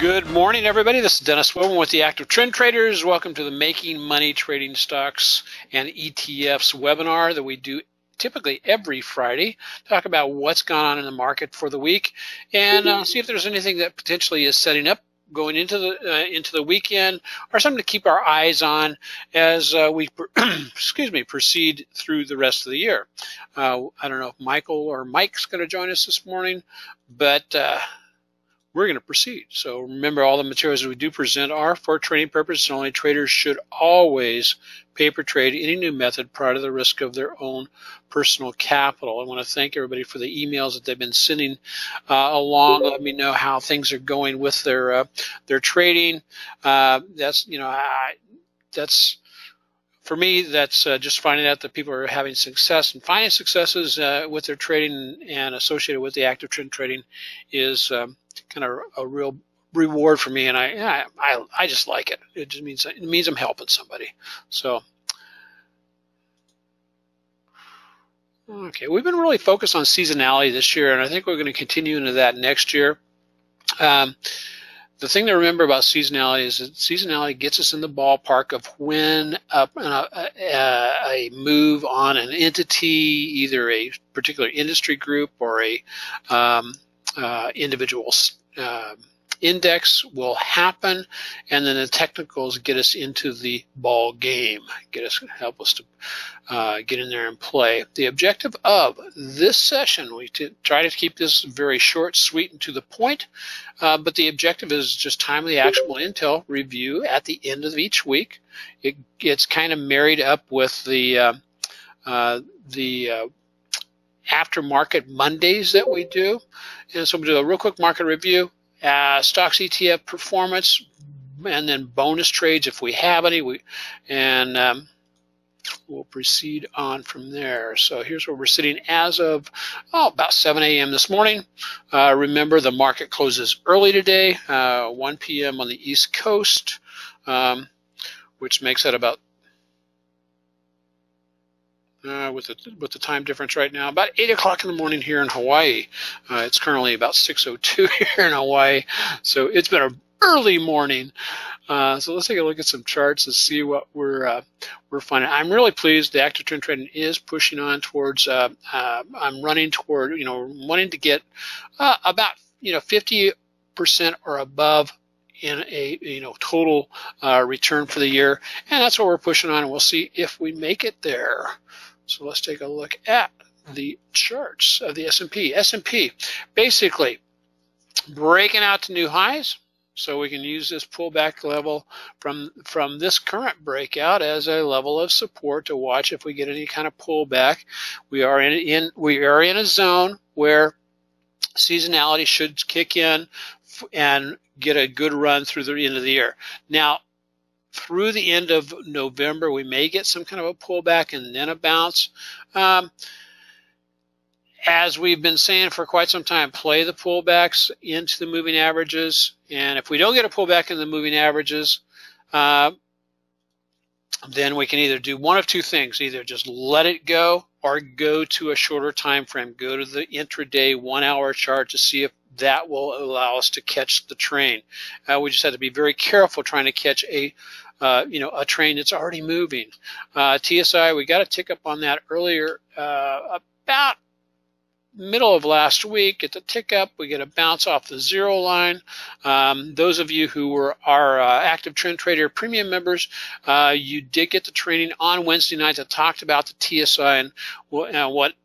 Good morning, everybody. This is Dennis Wilborn with the Active Trend Traders. Welcome to the Making Money Trading Stocks and ETFs webinar that we do typically every Friday. Talk about what's gone on in the market for the week and see if there's anything that potentially is setting up going into the weekend, or something to keep our eyes on as we proceed through the rest of the year. I don't know if Michael or Mike's going to join us this morning, but we're going to proceed. So remember, all the materials that we do present are for trading purposes only. Traders should always paper trade any new method prior to the risk of their own personal capital. I want to thank everybody for the emails that they've been sending along. Let me know how things are going with their trading. For me, that's just finding out that people are having success and finding successes with their trading and associated with the active trend trading is kind of a real reward for me, and I just like it. It just means I'm helping somebody. So okay, we've been really focused on seasonality this year, and I think we're going to continue into that next year. The thing to remember about seasonality is that seasonality gets us in the ballpark of when a move on an entity, either a particular industry group or a individual index, will happen, and then the technicals get us into the ball game, help us to get in there and play. The objective of this session, we try to keep this very short, sweet, and to the point, but the objective is just timely, actionable intel review at the end of each week. It gets kind of married up with the aftermarket Mondays that we do, and so we do a real quick market review. Stocks, ETF performance, and then bonus trades if we have any. We'll proceed on from there. So here's where we're sitting as of about 7 a.m. this morning. Remember, the market closes early today, 1 p.m. on the East Coast, which makes that about with the time difference right now, about 8 o'clock in the morning here in Hawaii. It's currently about 6:02 here in Hawaii, so it's been an early morning. So let's take a look at some charts and see what we're finding. I'm really pleased. The active trend trading is pushing on towards. I'm running toward wanting to get about 50% or above in a total return for the year, and that's what we're pushing on. And we'll see if we make it there. So let's take a look at the charts of the S&P. S&P basically breaking out to new highs, so we can use this pullback level from this current breakout as a level of support to watch if we get any kind of pullback. We are in a zone where seasonality should kick in and get a good run through the end of the year. Now, through the end of November, we may get some kind of a pullback and then a bounce. As we've been saying for quite some time, play the pullbacks into the moving averages. And if we don't get a pullback in the moving averages, then we can either do one of two things: either just let it go, or go to a shorter time frame. Go to the intraday 1-hour chart to see if that will allow us to catch the train. We just have to be very careful trying to catch a train that's already moving. TSI, we got a tick up on that earlier, about middle of last week. Get the tick up, we get a bounce off the zero line. Those of you who were our active trend trader premium members, you did get the training on Wednesday night that talked about the TSI and what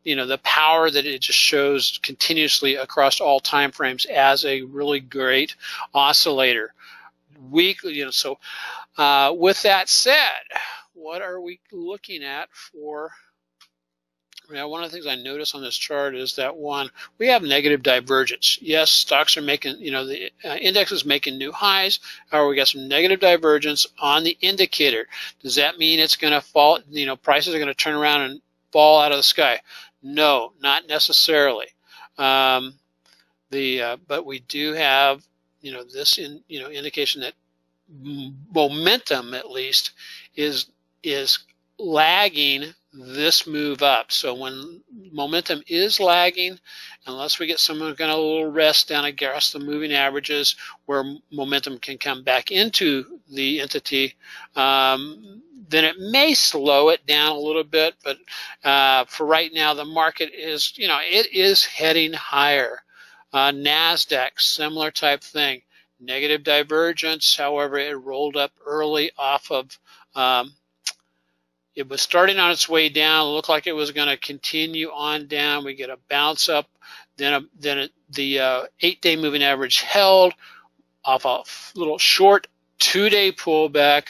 the power that it just shows continuously across all time frames as a really great oscillator weekly. So with that said, what are we looking at for? One of the things I notice on this chart is that, one, we have negative divergence. Yes, stocks are making, the index is making new highs. However, we got some negative divergence on the indicator. Does that mean it's going to fall, prices are going to turn around and fall out of the sky? No, not necessarily. But we do have, this indication that momentum, at least, is lagging this move up. So when momentum is lagging, unless we get some kind of little rest down across the moving averages where momentum can come back into the entity, then it may slow it down a little bit. But for right now, the market is, you know, it is heading higher. NASDAQ, similar type thing. Negative divergence, however, it rolled up early off of, it was starting on its way down. It looked like it was going to continue on down. We get a bounce up. Then the 8-day moving average held off a little short 2-day pullback,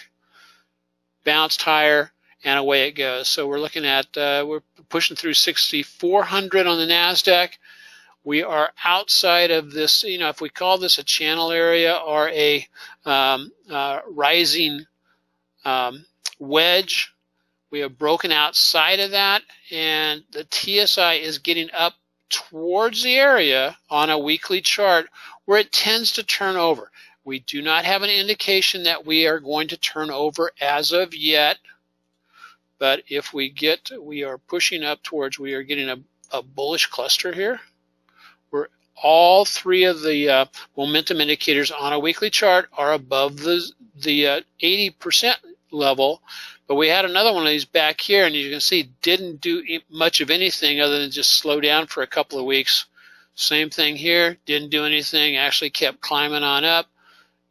bounced higher, and away it goes. So we're looking at, we're pushing through 6,400 on the NASDAQ. We are outside of this, you know, if we call this a channel area or a rising wedge, we have broken outside of that, and the TSI is getting up towards the area on a weekly chart where it tends to turn over. We do not have an indication that we are going to turn over as of yet, but if we get, we are pushing up towards, we are getting a bullish cluster here. Where all three of the momentum indicators on a weekly chart are above the 80% level, but we had another one of these back here, and you can see didn't do much of anything other than just slow down for a couple of weeks. Same thing here, didn't do anything, actually kept climbing on up.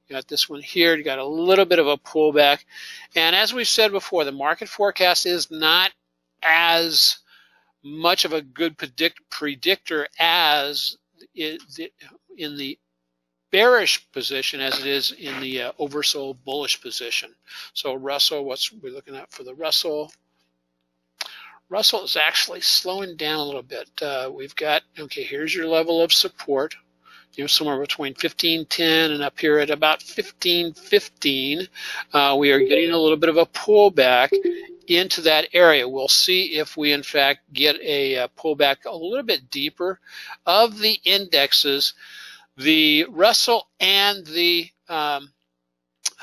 Got this one here, you got a little bit of a pullback, and as we've said before, the market forecast is not as much of a good predictor as in the bearish position as it is in the oversold bullish position. So Russell, what's we're looking at for the Russell? Russell is actually slowing down a little bit. We've got, okay, here's your level of support. You know, somewhere between 1510 and up here at about 1515. We are getting a little bit of a pullback into that area. We'll see if we in fact get a pullback a little bit deeper. Of the indexes, the Russell and the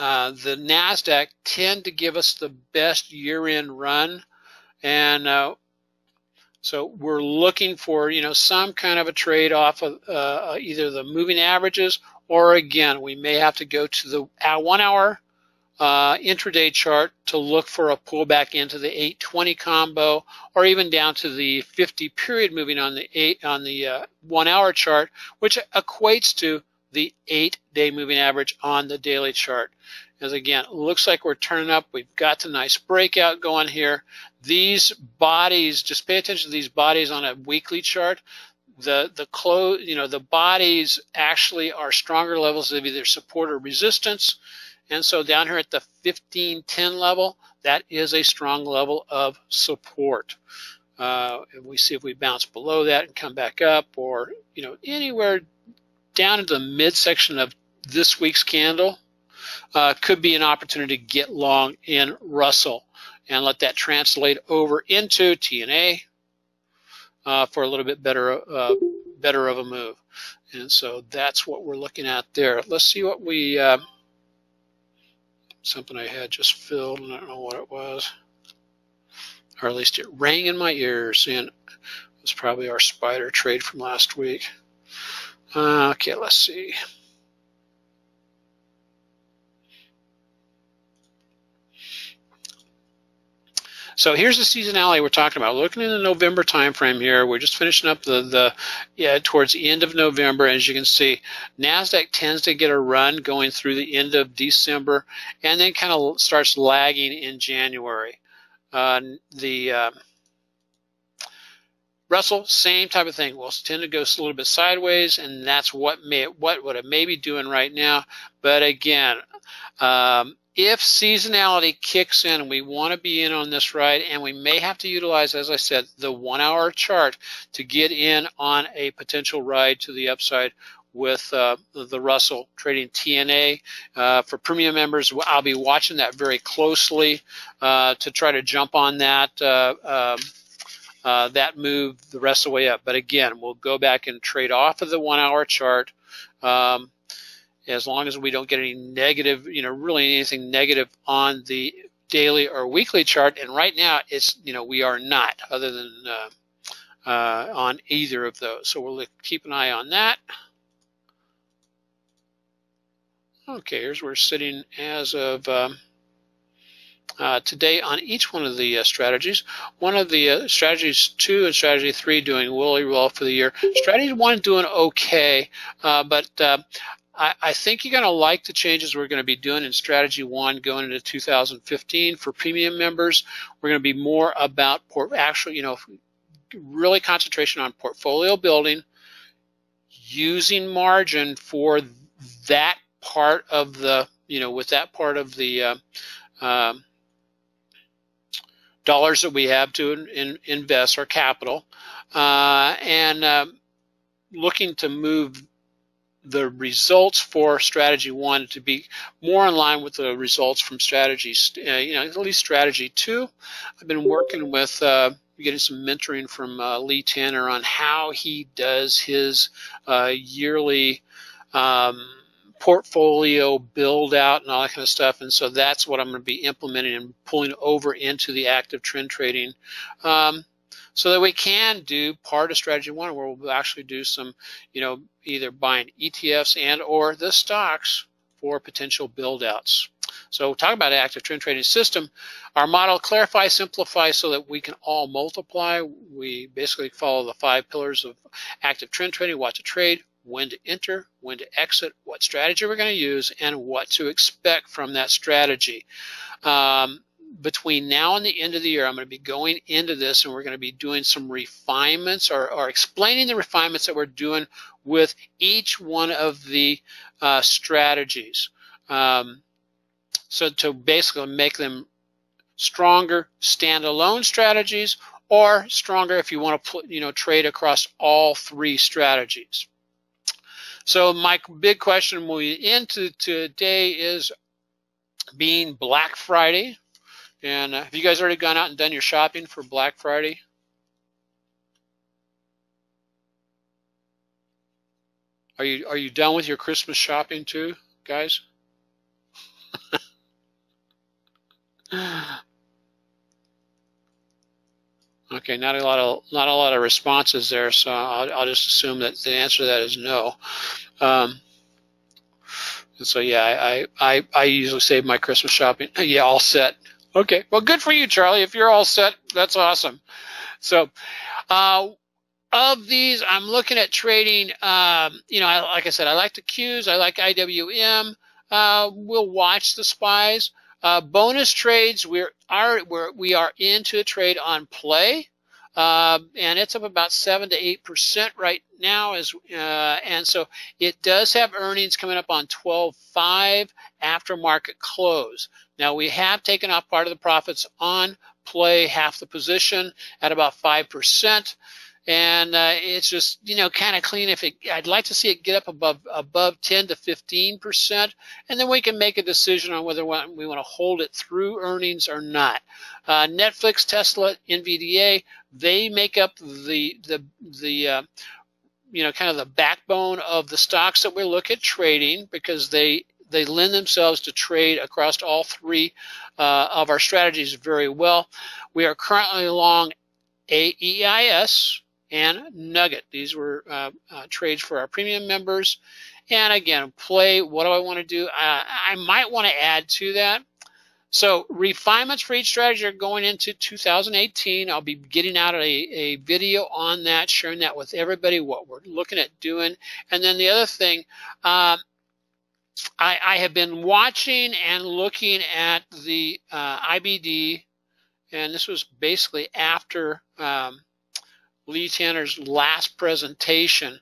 NASDAQ tend to give us the best year-end run, and so we're looking for, you know, some kind of a trade off of either the moving averages, or again we may have to go to the 1 hour intraday chart to look for a pullback into the 820 combo, or even down to the 50 period moving on the 1 hour chart, which equates to the 8-day moving average on the daily chart. As again, it looks like we're turning up. We've got the nice breakout going here. These bodies, just pay attention to these bodies on a weekly chart. The close, you know, the bodies actually are stronger levels of either support or resistance. And so down here at the 1510 level, that is a strong level of support. And we see if we bounce below that and come back up, or, you know, anywhere down into the midsection of this week's candle, could be an opportunity to get long in Russell and let that translate over into TNA for a little bit better of a move. And so that's what we're looking at there. Let's see what we... something I had just filled, and I don't know what it was, or at least it rang in my ears, and it was probably our spider trade from last week. Okay, let's see. So here's the seasonality we're talking about. We're looking in the November time frame here. We're just finishing up yeah, towards the end of November. As you can see, NASDAQ tends to get a run going through the end of December, and then kind of starts lagging in January. The Russell, same type of thing. We'll tend to go a little bit sideways, and that's what it may be doing right now. But again, if seasonality kicks in, we want to be in on this ride, and we may have to utilize, as I said, the 1 hour chart to get in on a potential ride to the upside with the Russell trading TNA. For premium members, I'll be watching that very closely to try to jump on that that move the rest of the way up. But again, we'll go back and trade off of the 1 hour chart. As long as we don't get any negative, you know, really anything negative on the daily or weekly chart, and right now it's, you know, we are not, other than on either of those. So we'll keep an eye on that. Okay, here's where we're sitting as of today on each one of the strategies. One of the strategies 2 and strategy 3 doing really well for the year. Strategy 1 doing okay, but I think you're going to like the changes we're going to be doing in strategy 1 going into 2015 for premium members. We're going to be more about actually, you know, really concentration on portfolio building, using margin for that part of the, you know, with that part of the dollars that we have to invest our capital, and looking to move the results for strategy 1 to be more in line with the results from strategies, you know, at least strategy 2. I've been working with getting some mentoring from Lee Tanner on how he does his yearly portfolio build out and all that kind of stuff, and so that's what I'm going to be implementing and pulling over into the active trend trading, so that we can do part of strategy 1 where we'll actually do some, you know, either buying ETFs and or the stocks for potential build outs. So talk about active trend trading system. Our model: clarify, simplify, so that we can all multiply. We basically follow the 5 pillars of active trend trading: what to trade, when to enter, when to exit, what strategy we're going to use, and what to expect from that strategy. Between now and the end of the year, I'm going to be going into this, and we're going to be doing some refinements or explaining the refinements that we're doing with each one of the strategies. So to basically make them stronger standalone strategies, or stronger if you want to, you know, trade across all 3 strategies. So my big question we into today is being Black Friday, and have you guys already gone out and done your shopping for Black Friday? Are you done with your Christmas shopping too, guys? Okay, not a lot of responses there, so I'll just assume that the answer to that is no. And so yeah, I usually save my Christmas shopping. Yeah, all set. Okay, well, good for you, Charlie. If you're all set, that's awesome. So of these, I'm looking at trading. You know, like I said, I like the Qs. I like IWM. We'll watch the SPYs. Bonus trades, we are into a trade on PLAY, and it's up about 7 to 8% right now. And so it does have earnings coming up on 12/5 after market close. Now we have taken off part of the profits on PLAY, half the position at about 5%. And it's just, you know, kind of clean. If it, I'd like to see it get up above 10 to 15%, and then we can make a decision on whether we want to hold it through earnings or not. Netflix, Tesla, NVDA, they make up the you know, kind of the backbone of the stocks that we look at trading, because they lend themselves to trade across all 3 of our strategies very well. We are currently long AEIS and NUGT. These were trades for our premium members. And again, PLAY, what do I want to do? I might want to add to that. So refinements for each strategy are going into 2018. I'll be getting out a video on that, sharing that with everybody, what we're looking at doing. And then the other thing, I have been watching and looking at the IBD, and this was basically after Lee Tanner's last presentation.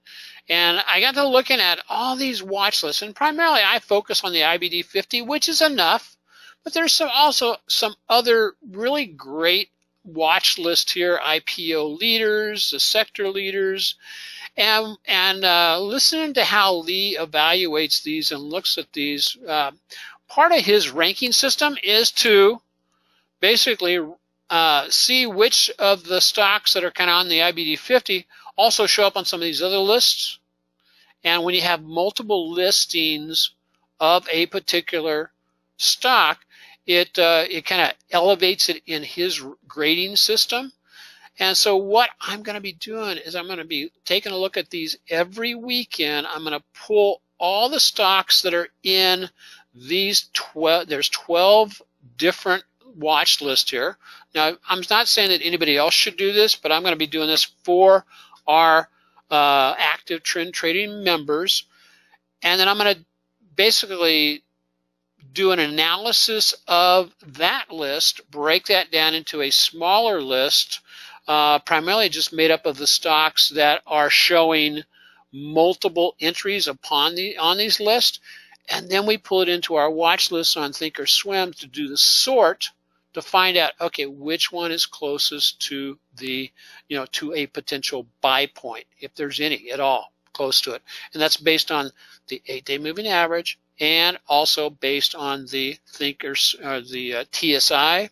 And I got to looking at all these watch lists, and primarily I focus on the IBD 50, which is enough, but there's also some other really great watch list here, IPO leaders, the sector leaders, and listening to how Lee evaluates these and looks at these. Part of his ranking system is to basically see which of the stocks that are kind of on the IBD 50 also show up on some of these other lists. And when you have multiple listings of a particular stock, it kind of elevates it in his grading system. And so what I'm going to be doing is I'm going to be taking a look at these every weekend. I'm going to pull all the stocks that are in these 12. There's 12 different watch lists here. Now, I'm not saying that anybody else should do this, but I'm going to be doing this for our active trend trading members. And then I'm going to basically do an analysis of that list, break that down into a smaller list, primarily just made up of the stocks that are showing multiple entries upon on these lists. And then we pull it into our watch list on Thinkorswim to do the sort to find out, okay, which one is closest to the, you know, to a potential buy point, if there's any at all close to it. And that's based on the 8-day moving average and also based on the Thinkers or the TSI.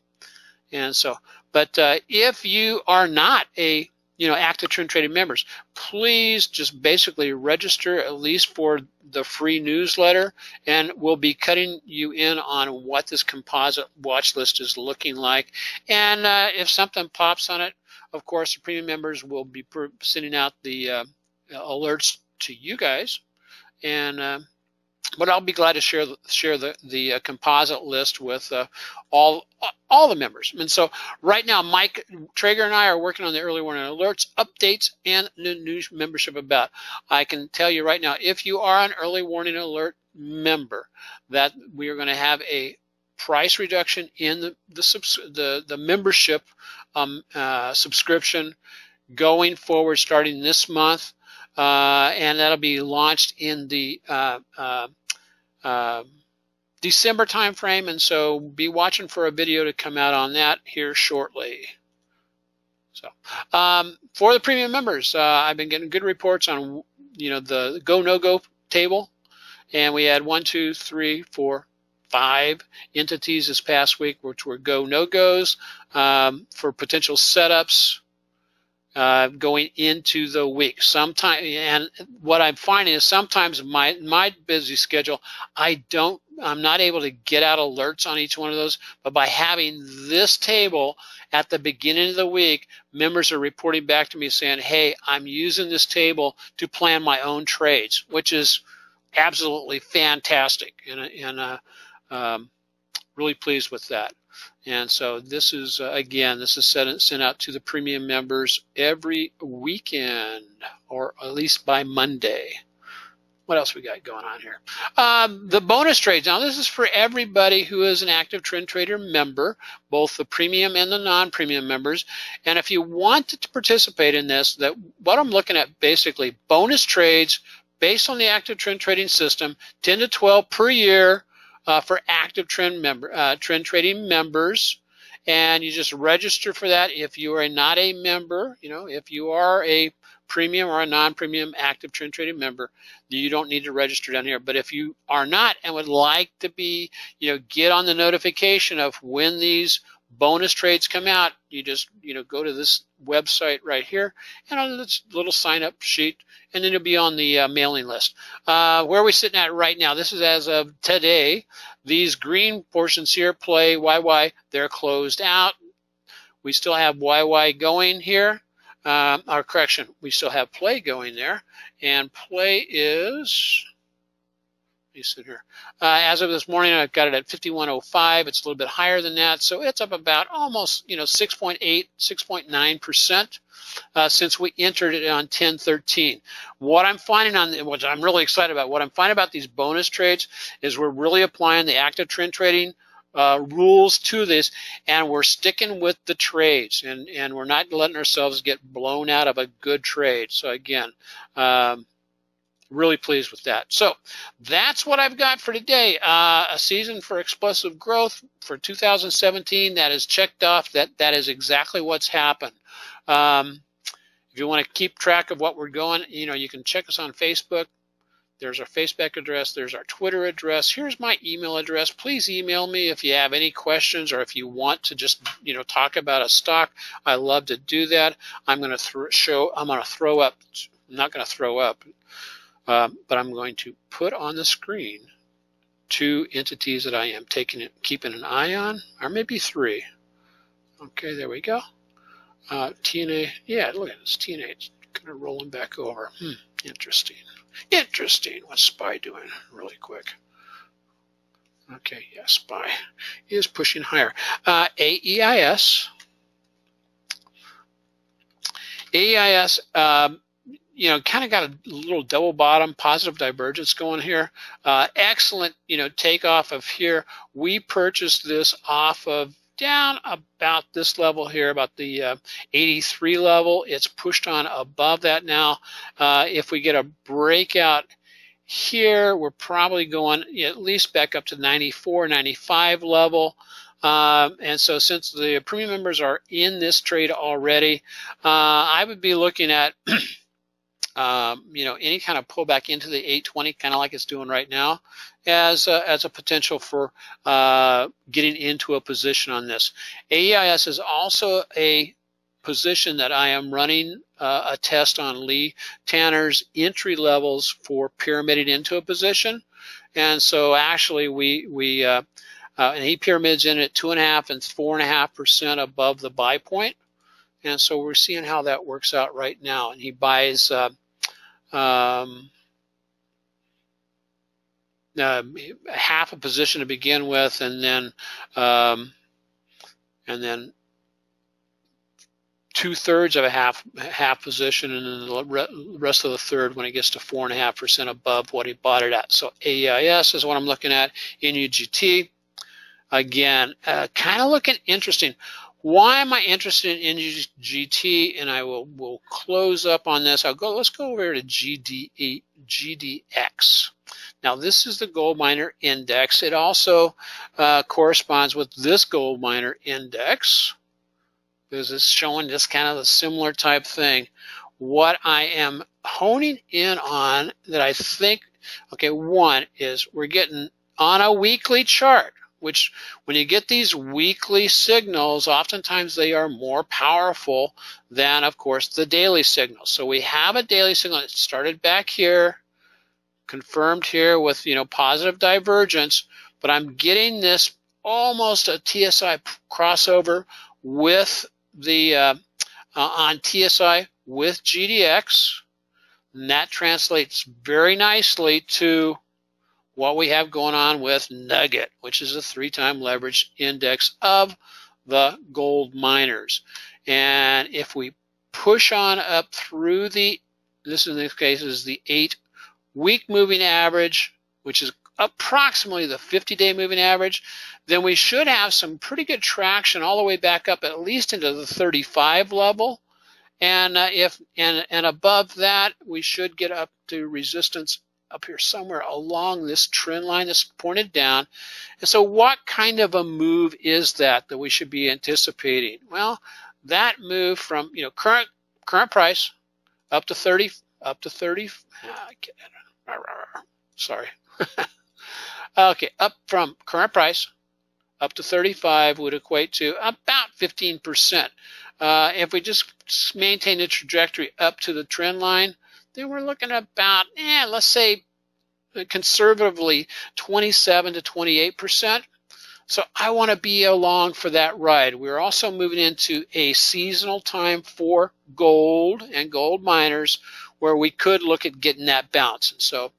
And so, but if you are not a, you know, active trend trading members, please just basically register at least for the free newsletter, and we'll be cutting you in on what this composite watch list is looking like. And if something pops on it, of course, the premium members will be sending out the alerts to you guys. And but I'll be glad to share the composite list with all the members. And so right now, Mike Trager and I are working on the early warning alerts, updates, and new membership about. I can tell you right now, if you are an early warning alert member, that we are going to have a price reduction in the membership subscription going forward starting this month. And that'll be launched in the December timeframe, and so be watching for a video to come out on that here shortly. So, for the premium members, I've been getting good reports on, you know, the go no go table, and we had 1, 2, 3, 4, 5 entities this past week, which were go no goes for potential setups going into the week. Sometimes, and what I'm finding is sometimes my busy schedule, I'm not able to get out alerts on each one of those, but by having this table at the beginning of the week, members are reporting back to me saying, hey, I'm using this table to plan my own trades, which is absolutely fantastic, and really pleased with that. And so this is, again, this is sent out to the premium members every weekend, or at least by Monday. What else we got going on here? The bonus trades. Now, this is for everybody who is an active trend trader member, both the premium and the non-premium members. And if you want to participate in this, that what I'm looking at basically bonus trades based on the active trend trading system, 10 to 12 per year. For active trend trading members, and you just register for that if you are not a member. You know, if you are a premium or a non-premium active trend trading member, you don't need to register down here. But if you are not and would like to be, you know, get on the notification of when these bonus trades come out, you just, you know, go to this website right here and on this little sign up sheet, and then you'll be on the mailing list. Where are we sitting at right now? This is as of today. These green portions here, PLAY, YY, they're closed out. We still have YY going here. Or correction, we still have PLAY going there, and PLAY is, sit here. As of this morning, I've got it at 51.05. It's a little bit higher than that, so it's up about almost, you know, 6.8, 6.9% since we entered it on 10/13. What I'm finding which I'm really excited about, what I'm finding about these bonus trades is we're really applying the active trend trading rules to this, and we're sticking with the trades, and we're not letting ourselves get blown out of a good trade. So again, really pleased with that. So that's what I've got for today. A season for explosive growth for 2017. That is checked off. That is exactly what's happened. If you want to keep track of what we're going, you know, you can check us on Facebook. There's our Facebook address. There's our Twitter address. Here's my email address. Please email me if you have any questions, or if you want to just, you know, talk about a stock. I love to do that. I'm not going to throw up. But I'm going to put on the screen two entities that I am keeping an eye on, or maybe three. Okay, there we go. TNA, yeah, look at this, TNA, it's kind of rolling back over. Interesting. Interesting. What's SPY doing really quick? Okay, yeah, SPY is pushing higher. AEIS. AEIS, you know, kind of got a little double bottom, positive divergence going here. Excellent, you know, takeoff of here. We purchased this off of down about this level here, about the 83 level. It's pushed on above that now. If we get a breakout here, we're probably going at least back up to 94, 95 level. And so since the premium members are in this trade already, I would be looking at you know, any kind of pullback into the 820, kind of like it's doing right now, as a potential for getting into a position on this. AEIS is also a position that I am running a test on Lee Tanner's entry levels for pyramiding into a position, and so actually we and he pyramids in at 2.5 and 4.5% above the buy point, and so we're seeing how that works out right now. And he buys. Half a position to begin with, and then 2/3 of a half position, and then the rest of the third when it gets to 4.5% above what he bought it at. So AEIS is what I'm looking at. NUGT, again, kind of looking interesting. Why am I interested in NGT? And I will close up on this. Let's go over here to GD, GDX. Now this is the gold miner index. It also corresponds with this gold miner index because it's showing this kind of a similar type thing. What I am honing in on that I think, okay, one is we're getting on a weekly chart, which when you get these weekly signals, oftentimes they are more powerful than, of course, the daily signal. So we have a daily signal that started back here, confirmed here with, you know, positive divergence, but I'm getting this almost a TSI crossover with the, on TSI with GDX, and that translates very nicely to what we have going on with NUGT, which is a 3-time leverage index of the gold miners. And if we push on up through the, this in this case is the 8-week moving average, which is approximately the 50-day moving average, then we should have some pretty good traction all the way back up at least into the 35 level. And and above that, we should get up to resistance up here somewhere along this trend line that's pointed down. And so what kind of a move is that that we should be anticipating? Well, that move from, you know, current price up to 30, up from current price up to 35 would equate to about 15%. If we just maintain the trajectory up to the trend line, then we're looking at about, let's say conservatively 27 to 28%. So I want to be along for that ride. We're also moving into a seasonal time for gold and gold miners where we could look at getting that bounce. And so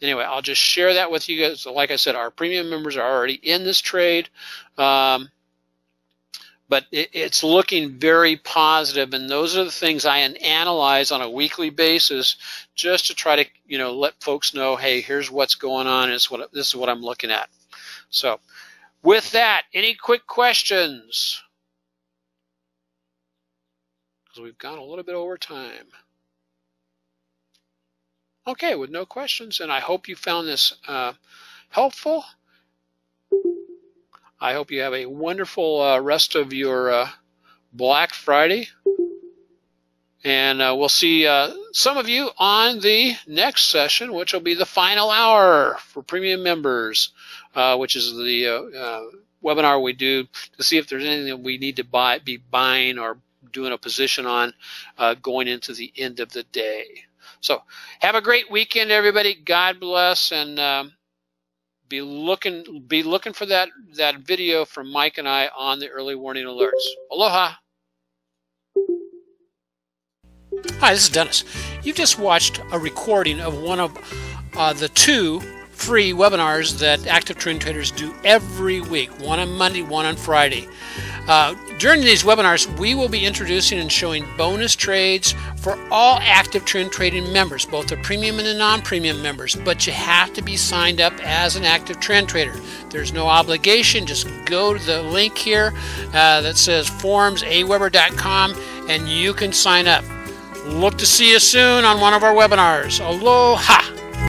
anyway, I'll just share that with you guys. Like I said, our premium members are already in this trade. But it's looking very positive, and those are the things I analyze on a weekly basis just to try to, you know, let folks know, hey, here's what's going on, and this is what I'm looking at. So with that, any quick questions? Because we've gone a little bit over time. Okay, with no questions, and I hope you found this helpful. I hope you have a wonderful rest of your Black Friday, and we'll see some of you on the next session, which will be the final hour for premium members, which is the webinar we do to see if there's anything we need to be buying or doing a position on going into the end of the day. So have a great weekend, everybody. God bless, and Be looking for that video from Mike and I on the early warning alerts. Aloha. Hi, this is Dennis. You've just watched a recording of one of the two free webinars that Active Trend Traders do every week, one on Monday, one on Friday. During these webinars, we will be introducing and showing bonus trades for all Active Trend Trading members, both the premium and the non-premium members, but you have to be signed up as an Active Trend Trader. There's no obligation. Just go to the link here that says forums.aweber.com and you can sign up. Look to see you soon on one of our webinars. Aloha!